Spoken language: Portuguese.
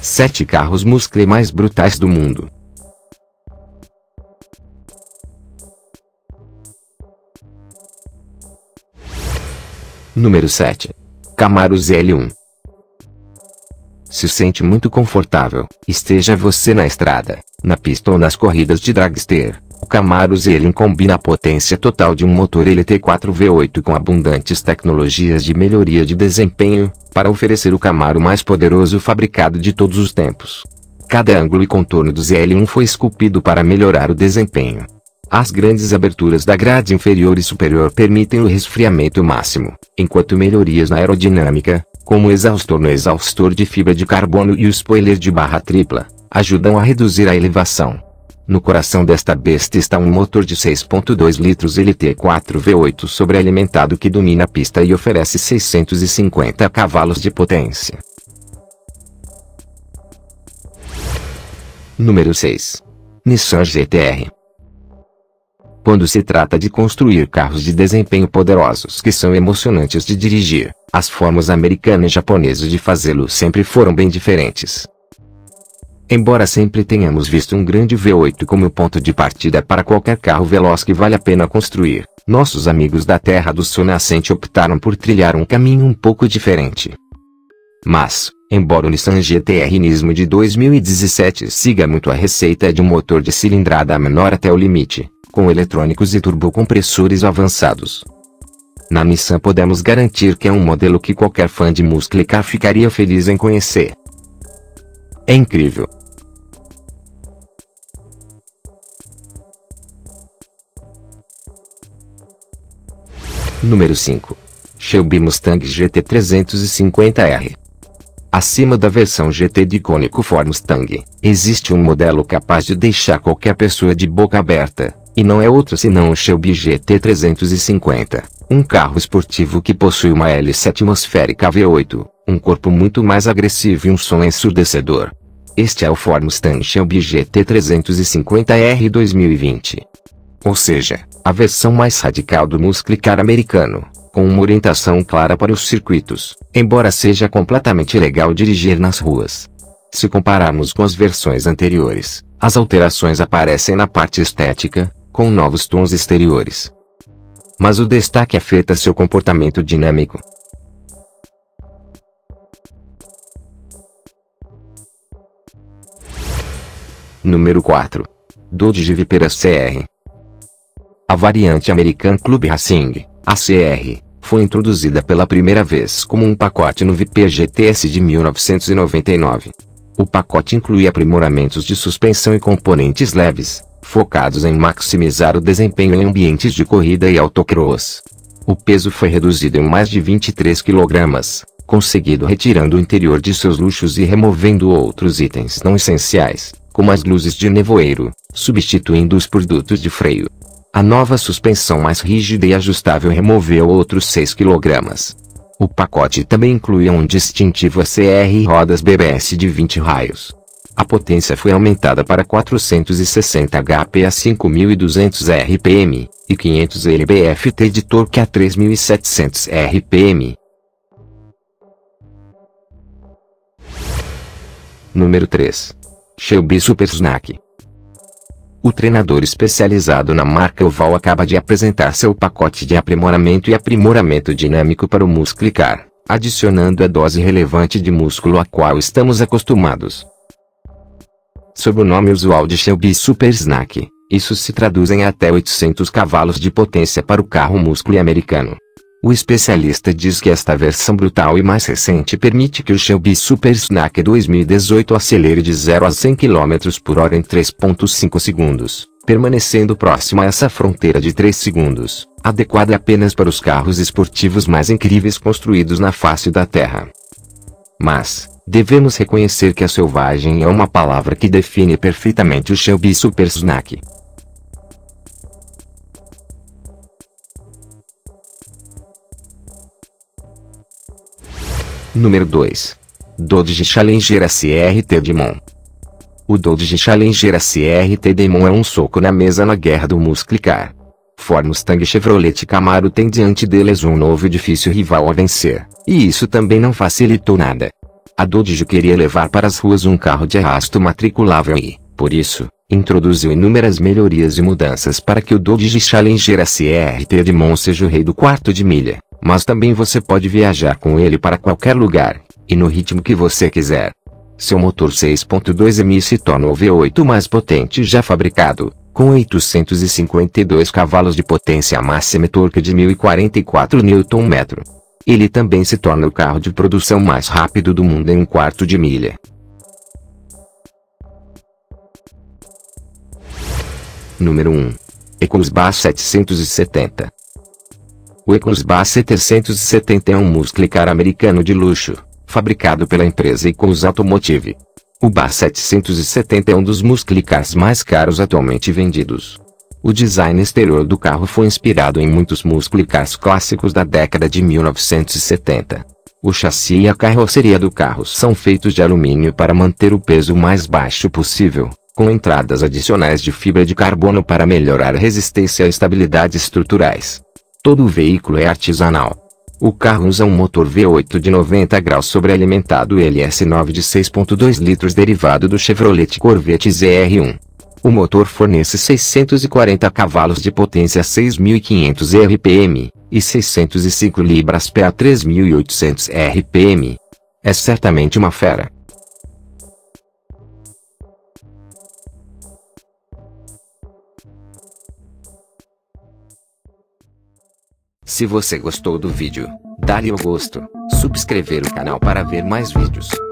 7 carros muscle mais brutais do mundo. Número 7. Camaro ZL1. Se sente muito confortável, esteja você na estrada, na pista ou nas corridas de dragster. O Camaro ZL1 combina a potência total de um motor LT4 V8 com abundantes tecnologias de melhoria de desempenho, para oferecer o Camaro mais poderoso fabricado de todos os tempos. Cada ângulo e contorno do ZL1 foi esculpido para melhorar o desempenho. As grandes aberturas da grade inferior e superior permitem o resfriamento máximo, enquanto melhorias na aerodinâmica, como o exaustor no exaustor de fibra de carbono e o spoiler de barra tripla, ajudam a reduzir a elevação. No coração desta besta está um motor de 6.2 litros LT4 V8 sobrealimentado que domina a pista e oferece 650 cavalos de potência. Número 6. Nissan GT-R. Quando se trata de construir carros de desempenho poderosos que são emocionantes de dirigir, as formas americana e japonesa de fazê-lo sempre foram bem diferentes. Embora sempre tenhamos visto um grande V8 como ponto de partida para qualquer carro veloz que vale a pena construir, nossos amigos da Terra do Sol Nascente optaram por trilhar um caminho um pouco diferente. Mas, embora o Nissan GT-R Nismo de 2017 siga muito a receita de um motor de cilindrada menor até o limite, com eletrônicos e turbocompressores avançados, na Nissan podemos garantir que é um modelo que qualquer fã de muscle car ficaria feliz em conhecer. É incrível! Número 5. Shelby Mustang GT350R. Acima da versão GT de icônico Ford Mustang, existe um modelo capaz de deixar qualquer pessoa de boca aberta, e não é outro senão o Shelby GT350, um carro esportivo que possui uma hélice atmosférica V8, um corpo muito mais agressivo e um som ensurdecedor. Este é o Ford Mustang Shelby GT350R 2020. Ou seja, a versão mais radical do muscle car americano, com uma orientação clara para os circuitos, embora seja completamente ilegal dirigir nas ruas. Se compararmos com as versões anteriores, as alterações aparecem na parte estética, com novos tons exteriores. Mas o destaque é feito a seu comportamento dinâmico. Número 4. Dodge Viper ACR. A variante American Club Racing, ACR, foi introduzida pela primeira vez como um pacote no Viper GTS de 1999. O pacote inclui aprimoramentos de suspensão e componentes leves, focados em maximizar o desempenho em ambientes de corrida e autocross. O peso foi reduzido em mais de 23 kg, conseguido retirando o interior de seus luxos e removendo outros itens não essenciais, como as luzes de nevoeiro, substituindo-os por dutos de freio. A nova suspensão mais rígida e ajustável removeu outros 6 kg. O pacote também incluía um distintivo ACR e rodas BBS de 20 raios. A potência foi aumentada para 460 HP a 5.200 RPM, e 500 lb-ft de torque a 3.700 RPM. Número 3. Shelby Super Snake. O treinador especializado na marca Oval acaba de apresentar seu pacote de aprimoramento e aprimoramento dinâmico para o muscle car, adicionando a dose relevante de músculo a qual estamos acostumados. Sob o nome usual de Shelby Super Snake, isso se traduz em até 800 cavalos de potência para o carro muscle americano. O especialista diz que esta versão brutal e mais recente permite que o Shelby Super Snake 2018 acelere de 0 a 100 km por hora em 3.5 segundos, permanecendo próximo a essa fronteira de 3 segundos, adequada apenas para os carros esportivos mais incríveis construídos na face da Terra. Mas, devemos reconhecer que a selvagem é uma palavra que define perfeitamente o Shelby Super Snake. Número 2. Dodge Challenger SRT Demon. O Dodge Challenger SRT Demon é um soco na mesa na guerra do muscle car. Ford Mustang, Chevrolet e Camaro têm diante deles um novo e difícil rival a vencer, e isso também não facilitou nada. A Dodge queria levar para as ruas um carro de arrasto matriculável e, por isso, introduziu inúmeras melhorias e mudanças para que o Dodge Challenger SRT Demon seja o rei do quarto de milha, mas também você pode viajar com ele para qualquer lugar, e no ritmo que você quiser. Seu motor 6.2 m se torna o V8 mais potente já fabricado, com 852 cavalos de potência máxima e torque de 1044 Nm. Ele também se torna o carro de produção mais rápido do mundo em um quarto de milha. Número 1. EcoSpa 770. O EcoSpa 770 é um muscle car americano de luxo, fabricado pela empresa EcoSpa Automotive. O SPA 770 é um dos muscle cars mais caros atualmente vendidos. O design exterior do carro foi inspirado em muitos muscle cars clássicos da década de 1970. O chassi e a carroceria do carro são feitos de alumínio para manter o peso o mais baixo possível, com entradas adicionais de fibra de carbono para melhorar a resistência e estabilidade estruturais. Todo o veículo é artesanal. O carro usa um motor V8 de 90 graus sobrealimentado LS9 de 6.2 litros derivado do Chevrolet Corvette ZR1. O motor fornece 640 cavalos de potência a 6.500 RPM, e 605 libras-pé a 3.800 RPM. É certamente uma fera. Se você gostou do vídeo, dá-lhe o gosto, subscrever o canal para ver mais vídeos.